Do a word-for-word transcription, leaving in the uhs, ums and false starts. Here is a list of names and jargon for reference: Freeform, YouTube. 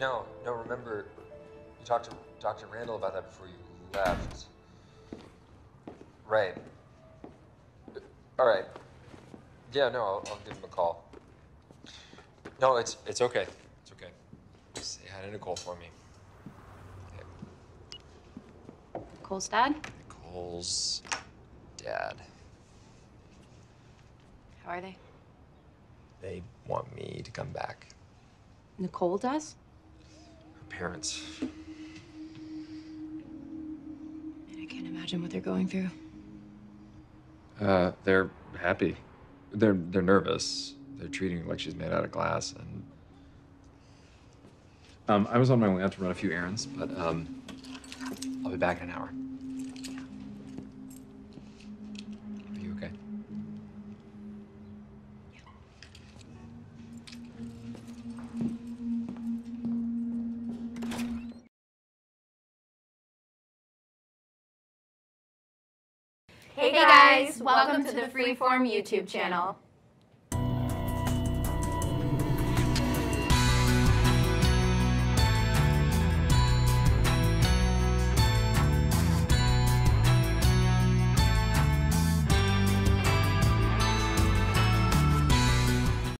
No, no, remember, you talked to Doctor Randall about that before you left. Right. All right. Yeah, no, I'll, I'll give him a call. No, it's it's okay. It's okay. Say hi to Nicole for me. Okay. Nicole's dad? Nicole's dad. How are they? They want me to come back. Nicole does? Her parents. Man, I can't imagine what they're going through. Uh, they're happy. They're they're nervous. They're treating her like she's made out of glass. And um, I was on my way out to run a few errands, but um, I'll be back in an hour. Are you okay? Hey guys, welcome to the Freeform YouTube channel.